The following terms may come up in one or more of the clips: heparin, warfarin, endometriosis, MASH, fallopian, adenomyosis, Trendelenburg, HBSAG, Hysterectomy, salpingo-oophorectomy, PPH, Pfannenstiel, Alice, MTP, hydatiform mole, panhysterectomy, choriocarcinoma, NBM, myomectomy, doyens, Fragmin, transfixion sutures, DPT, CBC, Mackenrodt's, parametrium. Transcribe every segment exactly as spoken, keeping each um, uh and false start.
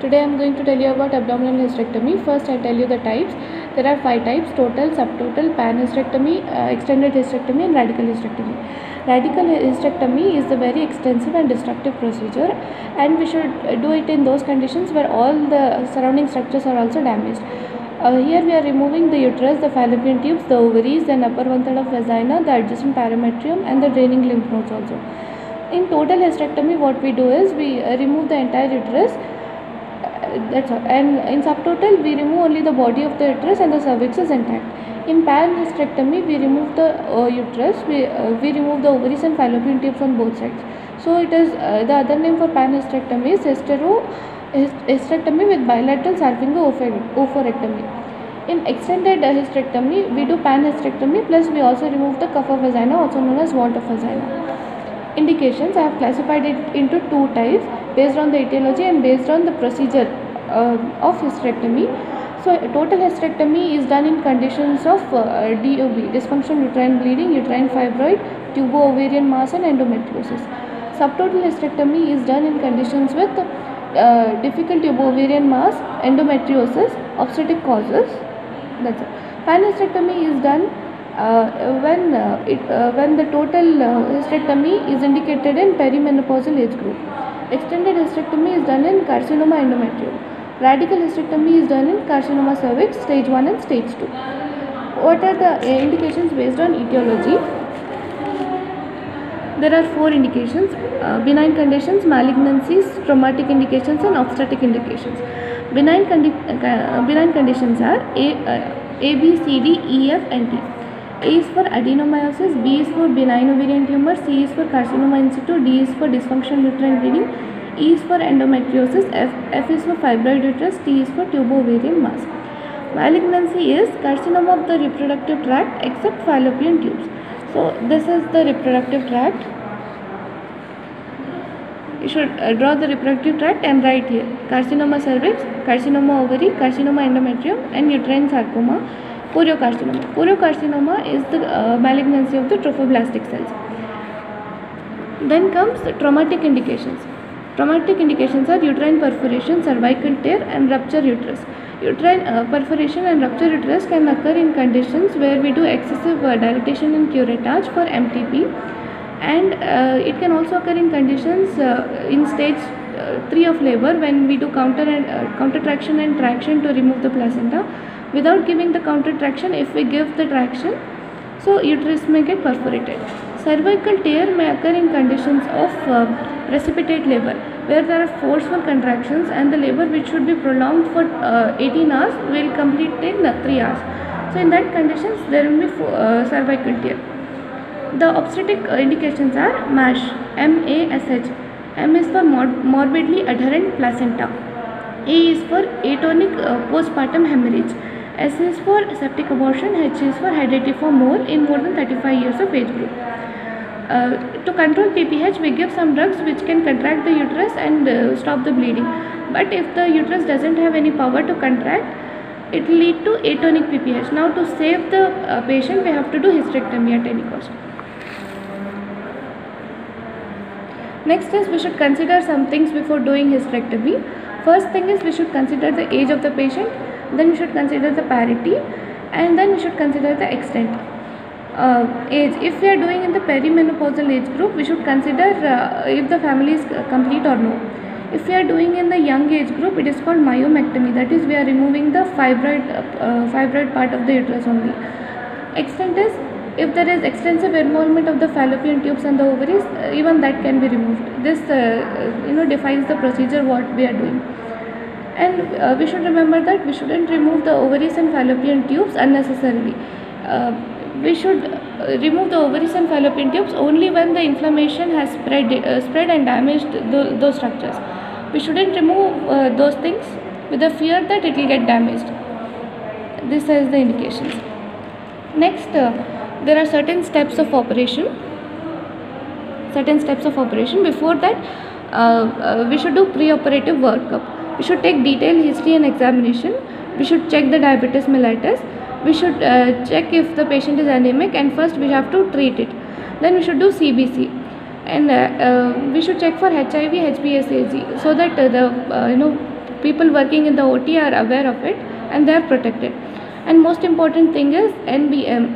Today I am going to tell you about abdominal hysterectomy. First I tell you the types. There are five types: total, subtotal, panhysterectomy, uh, extended hysterectomy and radical hysterectomy. Radical hysterectomy is the very extensive and destructive procedure, and we should do it in those conditions where all the surrounding structures are also damaged. Uh, here we are removing the uterus, the fallopian tubes, the ovaries, then upper one third of vagina, the adjacent parametrium and the draining lymph nodes also. In total hysterectomy what we do is we uh, remove the entire uterus, uh, that's all. And in subtotal we remove only the body of the uterus and the cervix is intact. In panhysterectomy we remove the uh, uterus, we, uh, we remove the ovaries and fallopian tubes on both sides. So it is uh, the other name for panhysterectomy is hystero. Hysterectomy with bilateral salpingo-oophorectomy. In extended hysterectomy, we do panhysterectomy plus we also remove the cuff of vagina, also known as wart of vagina. Indications, I have classified it into two types based on the etiology and based on the procedure uh, of hysterectomy. So, total hysterectomy is done in conditions of uh, D O B, dysfunction, uterine bleeding, uterine fibroid, tubo-ovarian mass and endometriosis. Subtotal hysterectomy is done in conditions with Uh, difficult ovarian mass, endometriosis, obstetric causes. That's it. Panhysterectomy is done uh, when uh, it uh, when the total uh, hysterectomy is indicated in perimenopausal age group. Extended hysterectomy is done in carcinoma endometrium. Radical hysterectomy is done in carcinoma cervix stage one and stage two. What are the uh, indications based on etiology? There are four indications: uh, benign conditions, malignancies, traumatic indications and obstetric indications. Benign, condi uh, benign conditions are A, uh, A, B, C, D, E, F and T. A is for adenomyosis, B is for benign ovarian tumor, C is for carcinoma in situ, D is for dysfunctional uterine bleeding, E is for endometriosis, F, F is for fibroid uterus, T is for tubo-ovarian mass. Malignancy is carcinoma of the reproductive tract except fallopian tubes. So, this is the reproductive tract. You should uh, draw the reproductive tract and write here. Carcinoma cervix, carcinoma ovary, carcinoma endometrium and uterine sarcoma, choriocarcinoma. Choriocarcinoma is the uh, malignancy of the trophoblastic cells. Then comes the traumatic indications. Traumatic indications are uterine perforation, cervical tear and rupture uterus. Uterine uh, perforation and rupture uterus can occur in conditions where we do excessive uh, dilatation and curettage for M T P, and uh, it can also occur in conditions uh, in stage uh, three of labor when we do counter and uh, counter traction and traction to remove the placenta without giving the counter traction. If we give the traction, so uterus may get perforated. Cervical tear may occur in conditions of uh, precipitate labor, where there are forceful contractions and the labor which should be prolonged for uh, eighteen hours will complete in three hours. So in that conditions there will be uh, cervical tear. The obstetric indications are MASH, M A S H. M is for mor morbidly adherent placenta. A is for atonic uh, postpartum hemorrhage. S is for septic abortion. H is for hydatiform mole in more than thirty-five years of age group. Uh, to control P P H, we give some drugs which can contract the uterus and uh, stop the bleeding. But if the uterus doesn't have any power to contract, it will lead to atonic P P H. Now, to save the uh, patient, we have to do hysterectomy at any cost. Next is we should consider some things before doing hysterectomy. First thing is we should consider the age of the patient, then we should consider the parity, and then we should consider the extent. Uh, age. If we are doing in the perimenopausal age group, we should consider uh, if the family is complete or no. If we are doing in the young age group, it is called myomectomy. That is, we are removing the fibroid, uh, fibroid part of the uterus only. Extent is, if there is extensive involvement of the fallopian tubes and the ovaries, uh, even that can be removed. This, uh, you know, defines the procedure what we are doing. And uh, we should remember that we shouldn't remove the ovaries and fallopian tubes unnecessarily. Uh, We should remove the ovaries and fallopian tubes only when the inflammation has spread, uh, spread and damaged the, those structures. We shouldn't remove uh, those things with the fear that it will get damaged. This is the indications. Next, uh, there are certain steps of operation. Certain steps of operation. Before that, uh, uh, we should do preoperative workup. We should take detailed history and examination. We should check the diabetes mellitus. We should uh, check if the patient is anemic, and first we have to treat it. Then we should do C B C, and uh, uh, we should check for H I V, H B S A G, so that uh, the uh, you know people working in the O T are aware of it and they are protected. And most important thing is N B M.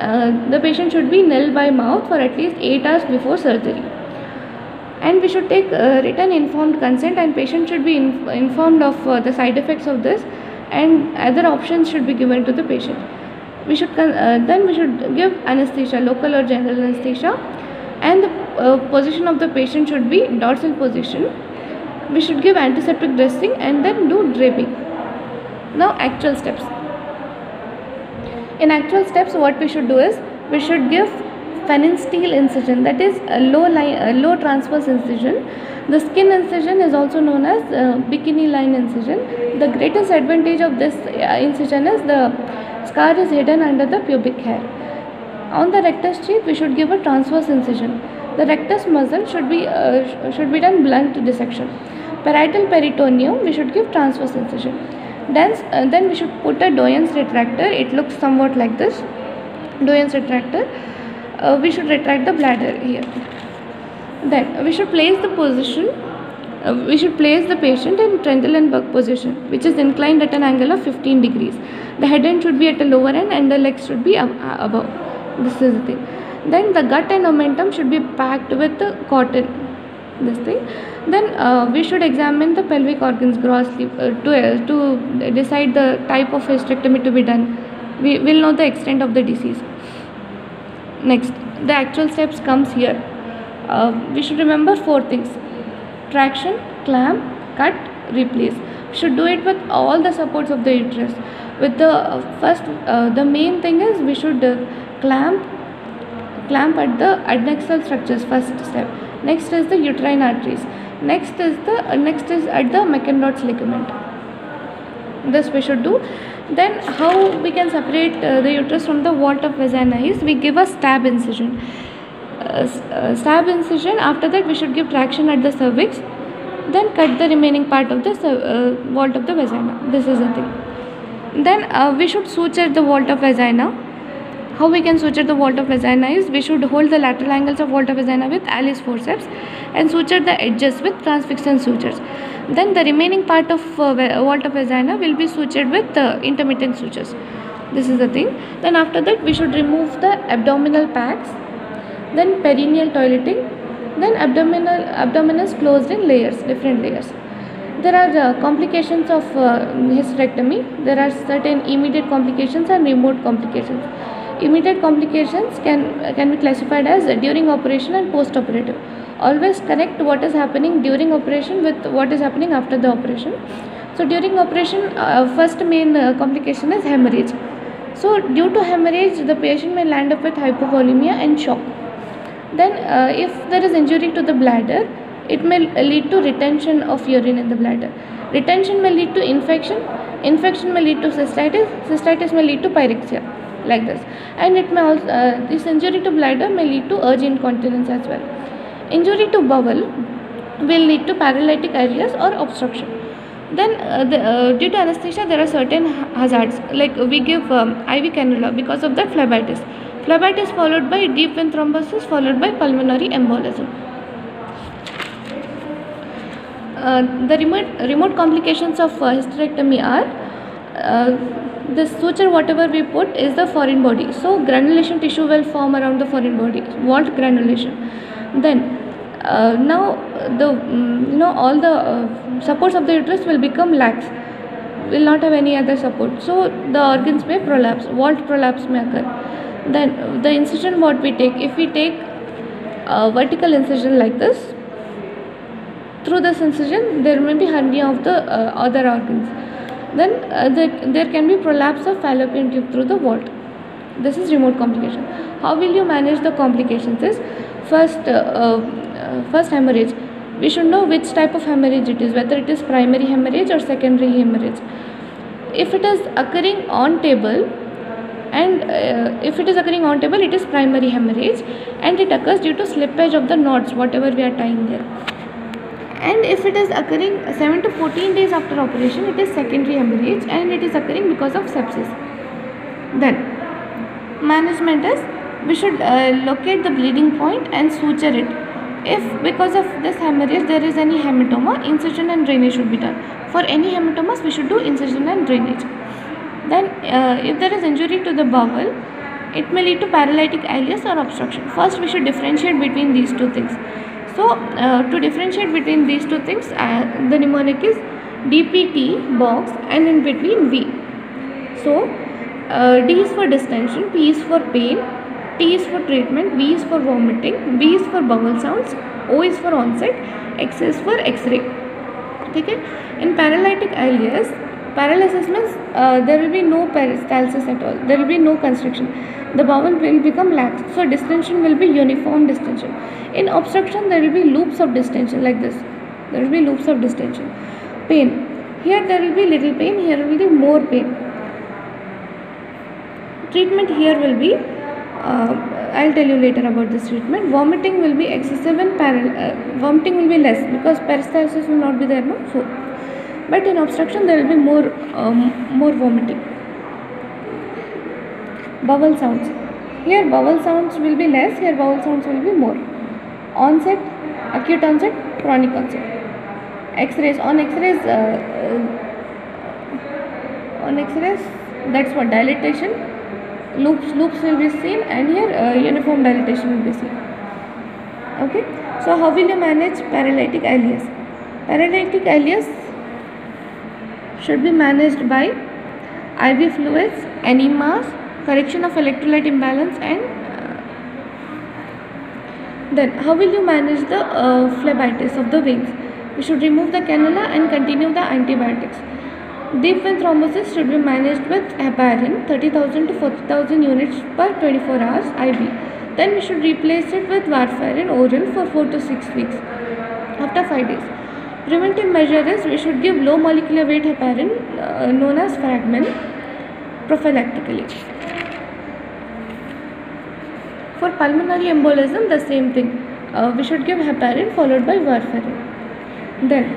Uh, the patient should be null by mouth for at least eight hours before surgery. And we should take uh, written informed consent, and patient should be in informed of uh, the side effects of this, and other options should be given to the patient. We should uh, then we should give anesthesia, local or general anesthesia, and the uh, position of the patient should be dorsal position. We should give antiseptic dressing and then do draping. Now actual steps. In actual steps, what we should do is we should give Pfannenstiel incision, that is a low line, a low transverse incision. The skin incision is also known as uh, bikini line incision. The greatest advantage of this uh, incision is the scar is hidden under the pubic hair. On the rectus cheek, we should give a transverse incision. The rectus muscle should be uh, should be done blunt dissection. Parietal peritoneum, we should give transverse incision. Then uh, then we should put a doyens retractor. It looks somewhat like this. Doyens retractor. Uh, we should retract the bladder here. Then we should place the position, uh, we should place the patient in Trendelenburg position, which is inclined at an angle of fifteen degrees. The head end should be at the lower end and the legs should be ab above. This is the thing. Then the gut and omentum should be packed with the cotton, this thing. Then uh, we should examine the pelvic organs grossly uh, to, uh, to decide the type of hysterectomy to be done. We will know the extent of the disease. Next, the actual steps comes here. Uh, we should remember four things: traction, clamp, cut, replace. We should do it with all the supports of the uterus. With the uh, first, uh, the main thing is we should uh, clamp, clamp at the adnexal structures. First step. Next is the uterine arteries. Next is the uh, next is at the Mackenrodt's ligament. This we should do. Then how we can separate uh, the uterus from the vault of vagina is we give a stab incision. Uh, uh, stab incision. After that, we should give traction at the cervix. Then cut the remaining part of the uh, vault of the vagina. This is the thing. Then uh, we should suture the vault of vagina. How we can suture the vault of vagina is we should hold the lateral angles of vault of vagina with Alice forceps and suture the edges with transfixion sutures. Then the remaining part of uh, vault of vagina will be sutured with uh, intermittent sutures. This is the thing. Then after that we should remove the abdominal packs, then perineal toileting, then abdominal abdominus closed in layers, different layers. There are uh, complications of uh, hysterectomy. There are certain immediate complications and remote complications. Immediate complications can can be classified as during operation and post operative. Always connect what is happening during operation with what is happening after the operation. So during operation, uh, first main uh, complication is hemorrhage. So due to hemorrhage, the patient may land up with hypovolemia and shock. Then uh, if there is injury to the bladder, it may lead to retention of urine in the bladder. Retention may lead to infection. Infection may lead to cystitis. Cystitis may lead to pyrexia, like this. And it may also uh, this injury to bladder may lead to urge incontinence as well. Injury to bowel will lead to paralytic areas or obstruction. Then uh, the, uh, due to anesthesia, there are certain hazards, like we give um, I V cannula because of the phlebitis. Phlebitis followed by deep vein thrombosis followed by pulmonary embolism. Uh, the remote remote complications of uh, hysterectomy are uh, the suture whatever we put is the foreign body, so granulation tissue will form around the foreign body, vault granulation. Then uh, now the um, you know all the uh, supports of the uterus will become lax, will not have any other support, so the organs may prolapse, vault prolapse may occur. Then the incision what we take, if we take a vertical incision like this, through this incision there may be hernia of the uh, other organs. Then uh, the, there can be prolapse of fallopian tube through the vault. This is remote complication. How will you manage the complications is first uh, uh, first hemorrhage. We should know which type of hemorrhage it is, whether it is primary hemorrhage or secondary hemorrhage. If it is occurring on table, and uh, if it is occurring on table, it is primary hemorrhage, and it occurs due to slippage of the knots whatever we are tying there. And if it is occurring seven to fourteen days after operation, it is secondary hemorrhage and it is occurring because of sepsis. Then management is we should uh, locate the bleeding point and suture it. If because of this hemorrhage there is any hematoma, incision and drainage should be done. For any hematomas we should do incision and drainage. Then uh, if there is injury to the bowel, it may lead to paralytic ileus or obstruction. First we should differentiate between these two things. So uh, to differentiate between these two things, uh, the mnemonic is D P T box and in between V. So uh, D is for distension, P is for pain, T is for treatment, V is for vomiting, B is for bowel sounds, O is for onset, X is for X-ray. Okay? In paralytic ileus, paralysis means uh, there will be no peristalsis at all. There will be no constriction. The bowel will become lax. So distension will be uniform distension. In obstruction, there will be loops of distension like this. There will be loops of distension. Pain. Here there will be little pain. Here will be more pain. Treatment here will be, uh, I'll tell you later about this treatment. Vomiting will be excessive and paral uh, vomiting will be less because peristalsis will not be there, no? So, but in obstruction there will be more um, more vomiting. Bowel sounds. Here bowel sounds will be less, here bowel sounds will be more. Onset, acute onset, chronic onset. X-rays, on X-rays, uh, uh, on X-rays, that's what, dilatation. Loops, loops will be seen, and here uh, uniform dilatation will be seen. Okay. So how will you manage paralytic ileus? Paralytic ileus should be managed by I V fluids, enemas, correction of electrolyte imbalance, and uh, then how will you manage the uh, phlebitis of the veins? We should remove the cannula and continue the antibiotics. Deep vein thrombosis should be managed with heparin, thirty thousand to forty thousand units per twenty-four hours I V. Then we should replace it with warfarin oral for four to six weeks after five days. Preventive measure is we should give low molecular weight heparin uh, known as fragmin prophylactically. For pulmonary embolism, the same thing. Uh, we should give heparin followed by warfarin. Then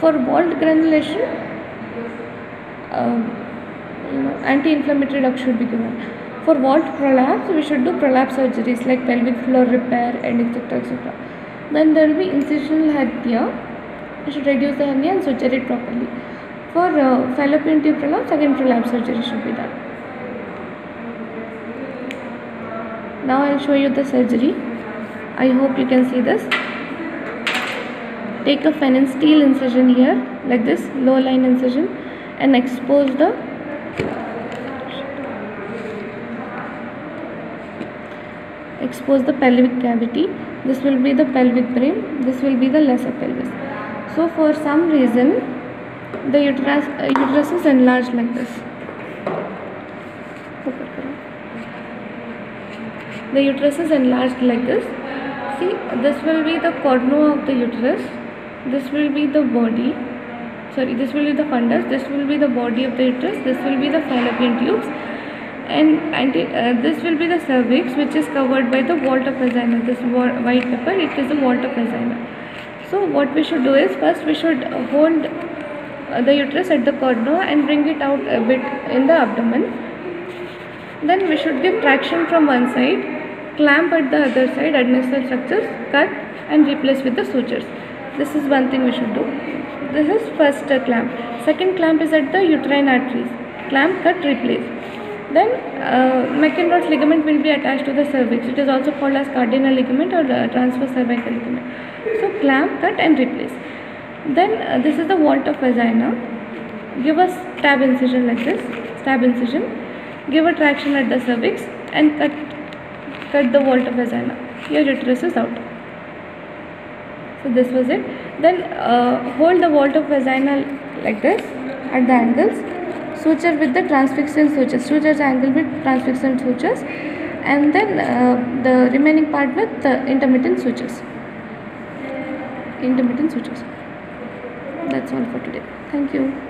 for bald granulation, uh, you know, anti-inflammatory drug should be given. For walled prolapse, we should do prolapse surgeries like pelvic floor repair and et cetera et cetera. Then there will be incisional hernia. We should reduce the hernia and suture it properly. For uh, fallopian tube prolapse, again prolapse surgery should be done. Now I will show you the surgery. I hope you can see this. Take a Pfannenstiel incision here, like this, low line incision, and expose the expose the pelvic cavity. This will be the pelvic brim. This will be the lesser pelvis. So for some reason the uterus, uh, uterus is enlarged like this. The uterus is enlarged like this. See, this will be the cornea of the uterus. This will be the body. Sorry, this will be the fundus. This will be the body of the uterus. This will be the fallopian tubes. And, and uh, this will be the cervix, which is covered by the vault of vagina. This white paper, it is the vault of vagina. So what we should do is, first we should hold the uterus at the cornea and bring it out a bit in the abdomen. Then we should give traction from one side, clamp at the other side, adnexal structures, cut and replace with the sutures. This is one thing we should do. This is first clamp. Second clamp is at the uterine arteries. Clamp, cut, replace. Then uh, Mackenrodt's ligament will be attached to the cervix. It is also called as cardinal ligament or uh, transverse cervical ligament. So clamp, cut and replace. Then uh, this is the vault of vagina. Give a stab incision like this. Stab incision. Give a traction at the cervix and cut, cut the vault of vagina. Your uterus is out. So this was it. Then uh, hold the vault of vagina like this at the angles. Suture with the transfixion sutures. Sutures angle with transfixion sutures, and then uh, the remaining part with uh, intermittent sutures. Intermittent sutures. That's all for today. Thank you.